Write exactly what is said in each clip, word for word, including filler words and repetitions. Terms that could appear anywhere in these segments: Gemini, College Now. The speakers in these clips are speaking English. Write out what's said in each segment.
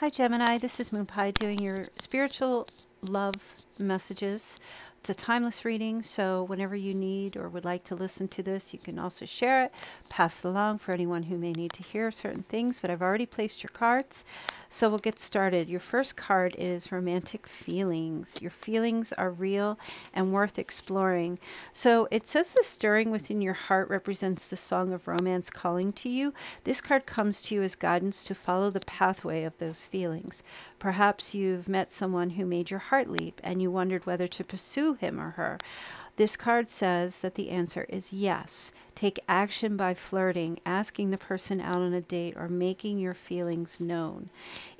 Hi Gemini, this is Moon Pie doing your spiritual love messages. It's a timeless reading, so whenever you need or would like to listen to this, you can also share it, pass it along for anyone who may need to hear certain things, but I've already placed your cards, so we'll get started. Your first card is romantic feelings. Your feelings are real and worth exploring. So it says the stirring within your heart represents the song of romance calling to you. This card comes to you as guidance to follow the pathway of those feelings. Perhaps you've met someone who made your heart leap and you wondered whether to pursue him or her. This card says that the answer is yes. Take action by flirting, asking the person out on a date, or making your feelings known.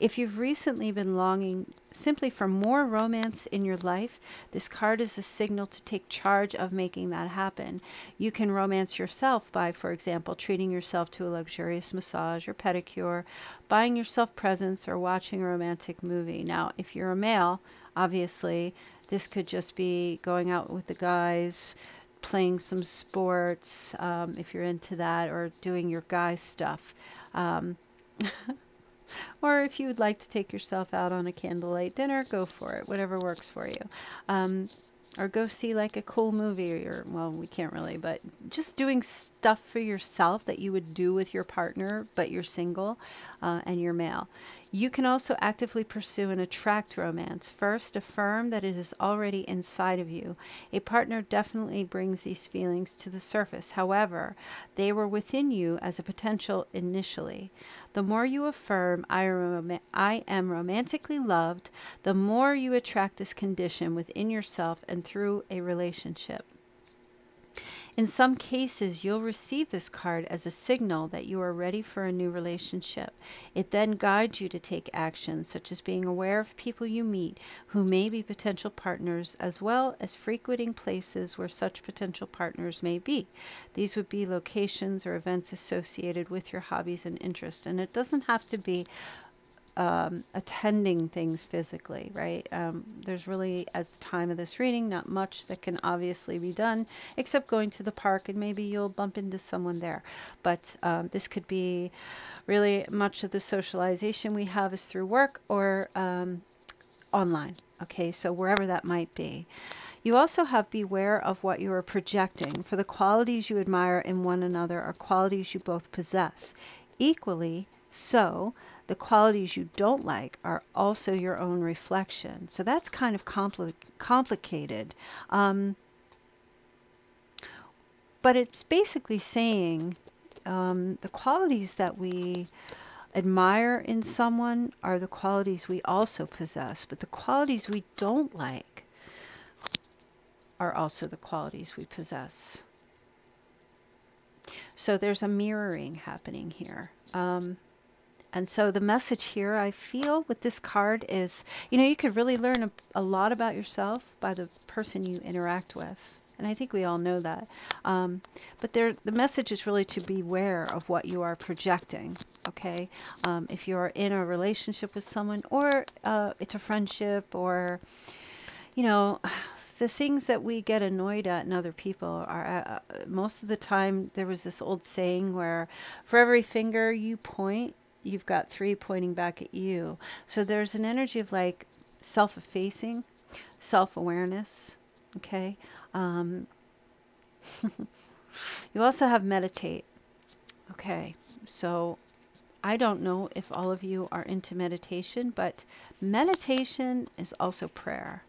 If you've recently been longing simply for more romance in your life, this card is a signal to take charge of making that happen. You can romance yourself by, for example, treating yourself to a luxurious massage or pedicure, buying yourself presents, or watching a romantic movie. Now, if you're a male, obviously, this could just be going out with the guys, playing some sports, um, if you're into that, or doing your guy stuff. Um, or if you would like to take yourself out on a candlelight dinner, go for it, whatever works for you. Um, or go see like a cool movie, or, well, we can't really, but just doing stuff for yourself that you would do with your partner, but you're single uh, and you're male. You can also actively pursue and attract romance. First, affirm that it is already inside of you. A partner definitely brings these feelings to the surface. However, they were within you as a potential initially. The more you affirm, I, rom- I am romantically loved, the more you attract this condition within yourself and through a relationship. In some cases, you'll receive this card as a signal that you are ready for a new relationship. It then guides you to take action, such as being aware of people you meet who may be potential partners, as well as frequenting places where such potential partners may be. These would be locations or events associated with your hobbies and interests. And it doesn't have to be Um, attending things physically, right? Um, there's really, at the time of this reading, not much that can obviously be done except going to the park, and maybe you'll bump into someone there. But um, this could be really much of the socialization we have is through work or um, online. Okay, so wherever that might be. You also have beware of what you are projecting, for the qualities you admire in one another are qualities you both possess. Equally so, the qualities you don't like are also your own reflection. So that's kind of compli complicated. Um, but it's basically saying um, the qualities that we admire in someone are the qualities we also possess. But the qualities we don't like are also the qualities we possess. So there's a mirroring happening here. Um, And so the message here, I feel, with this card is, you know, you could really learn a, a lot about yourself by the person you interact with. And I think we all know that. Um, but there, the message is really to beware of what you are projecting, okay? Um, if you're in a relationship with someone, or uh, it's a friendship, or, you know, the things that we get annoyed at in other people are, uh, most of the time, there was this old saying where for every finger you point, you've got three pointing back at you. So there's an energy of like self-effacing, self-awareness, okay? Um, you also have meditate, okay? So I don't know if all of you are into meditation, but meditation is also prayer.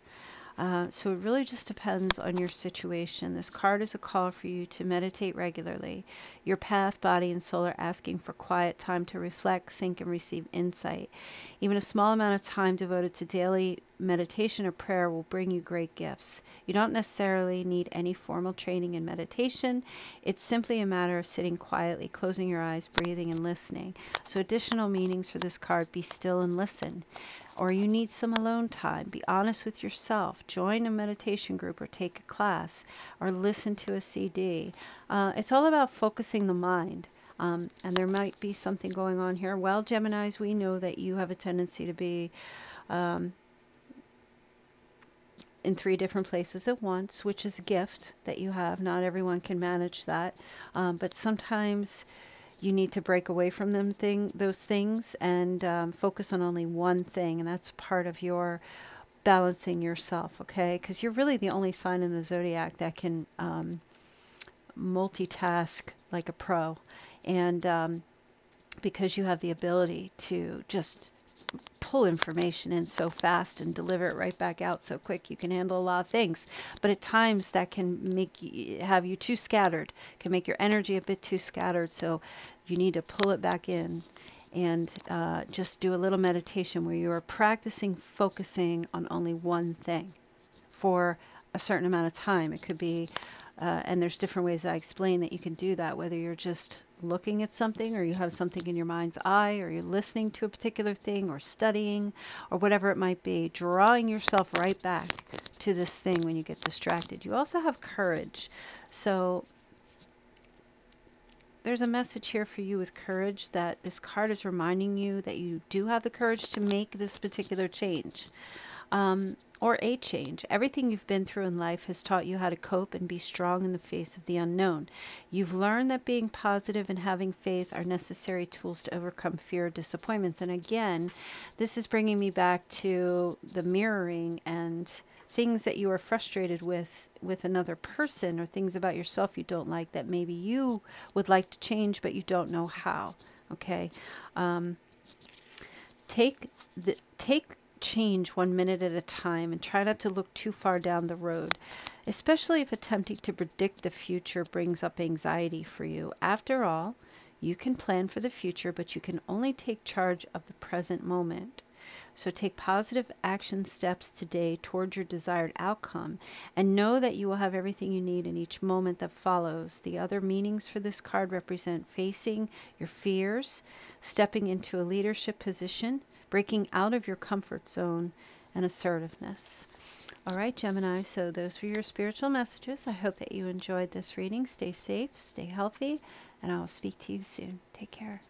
Uh, so it really just depends on your situation. This card is a call for you to meditate regularly. Your path, body, and soul are asking for quiet time to reflect, think, and receive insight. Even a small amount of time devoted to daily meditation or prayer will bring you great gifts. You don't necessarily need any formal training in meditation. It's simply a matter of sitting quietly, closing your eyes, breathing, and listening. So additional meanings for this card: be still and listen. Or you need some alone time. Be honest with yourself. Join a meditation group, or take a class, or listen to a C D. Uh, it's all about focusing the mind. Um, and there might be something going on here. Well, Geminis, we know that you have a tendency to be um, in three different places at once, which is a gift that you have. Not everyone can manage that. Um, but sometimes you need to break away from them thing, those things and um, focus on only one thing. And that's part of your balancing yourself, okay? Because you're really the only sign in the zodiac that can um, multitask like a pro. And um, because you have the ability to just pull information in so fast and deliver it right back out so quick, you can handle a lot of things. But at times that can make you, have you too scattered, can make your energy a bit too scattered. So you need to pull it back in and uh, just do a little meditation where you are practicing focusing on only one thing for a certain amount of time. It could be, uh, and there's different ways I explain that you can do that, whether you're just looking at something, or you have something in your mind's eye, or you're listening to a particular thing, or studying, or whatever it might be, drawing yourself right back to this thing when you get distracted. You also have courage. So there's a message here for you with courage, that this card is reminding you that you do have the courage to make this particular change. Um, or a change. Everything you've been through in life has taught you how to cope and be strong in the face of the unknown. You've learned that being positive and having faith are necessary tools to overcome fear or disappointments. And again, this is bringing me back to the mirroring and things that you are frustrated with with another person, or things about yourself you don't like that maybe you would like to change, but you don't know how. Okay. Um, take the, take change one minute at a time and try not to look too far down the road, especially if attempting to predict the future brings up anxiety for you. After all, you can plan for the future, but you can only take charge of the present moment. So take positive action steps today toward your desired outcome, and know that you will have everything you need in each moment that follows. The other meanings for this card represent facing your fears, stepping into a leadership position, breaking out of your comfort zone, and assertiveness. All right, Gemini, so those were your spiritual messages. I hope that you enjoyed this reading. Stay safe, stay healthy, and I will speak to you soon. Take care.